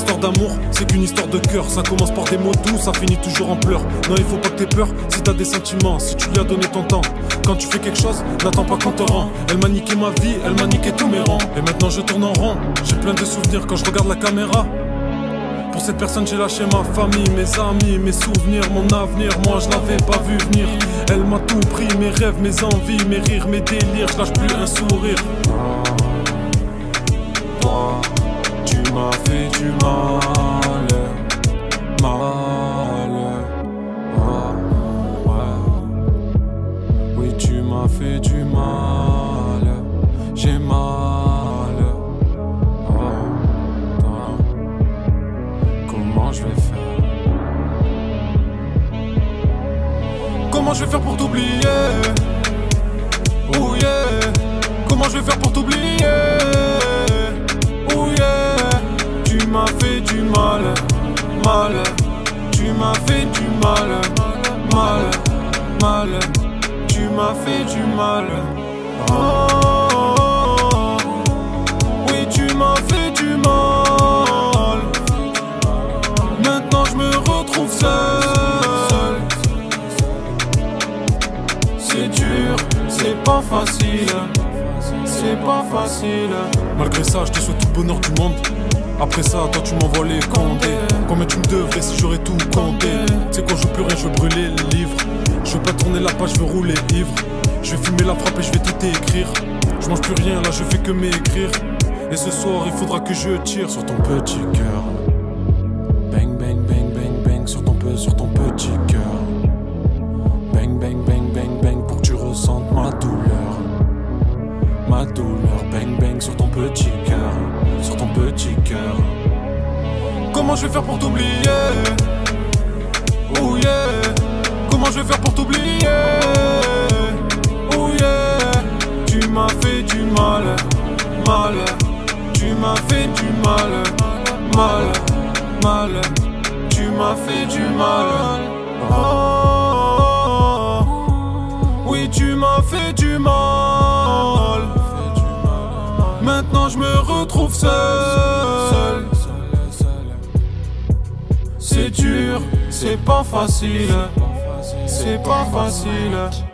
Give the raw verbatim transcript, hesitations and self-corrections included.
histoire d'amour, c'est qu'une histoire de cœur. Ça commence par des mots doux, ça finit toujours en pleurs. Non, il faut pas que t'aies peur si t'as des sentiments, si tu lui as donné ton temps. Quand tu fais quelque chose, n'attends pas qu'on te rend. Elle m'a niqué ma vie, elle m'a niqué tous mes rangs. Et maintenant je tourne en rond, j'ai plein de souvenirs quand je regarde la caméra. Pour cette personne j'ai lâché ma famille, mes amis, mes souvenirs, mon avenir. Moi je l'avais pas vu venir. Elle m'a tout pris, mes rêves, mes envies, mes rires, mes délires. Je lâche plus un sourire. Toi, toi, tu m'as fait du mal, mal, ouais, ouais. Oui, tu m'as fait du mal, j'ai mal. Comment je vais faire pour t'oublier? Oh yeah. Comment je vais faire pour t'oublier? Oh yeah. Tu m'as fait du mal, mal. Tu m'as fait du mal, mal, mal. Tu m'as fait du mal. Oh, oh, oh. Oui, tu m'as fait du mal. Maintenant je me retrouve seul. C'est dur, c'est pas facile, c'est pas facile. Malgré ça, je te souhaite tout le bonheur du monde. Après ça, toi tu m'envoies les condés. Combien tu me devrais si j'aurais tout compté? C'est quand je veux plus rien, je veux brûler les livres. Je veux pas tourner la page, je veux rouler ivre. Je vais fumer la frappe et je vais tout écrire. Je mange plus rien, là je fais que m'écrire. Et ce soir, il faudra que je tire sur ton petit cœur. Bang, bang, bang, bang, bang, sur ton, peu, sur ton petit cœur. Bang, bang, bang, bang, bang, pour que tu ressentes ma douleur. Ma douleur, bang, bang, sur ton petit cœur. Sur ton petit cœur. Comment je vais faire pour t'oublier? Oh yeah. Comment je vais faire pour t'oublier? Oh yeah. Tu m'as fait du mal, mal. Tu m'as fait du mal, mal, mal. Tu m'as fait du mal. Oh. Oui, tu m'as fait du mal. Maintenant je me retrouve seul. C'est dur, c'est pas facile, c'est pas facile.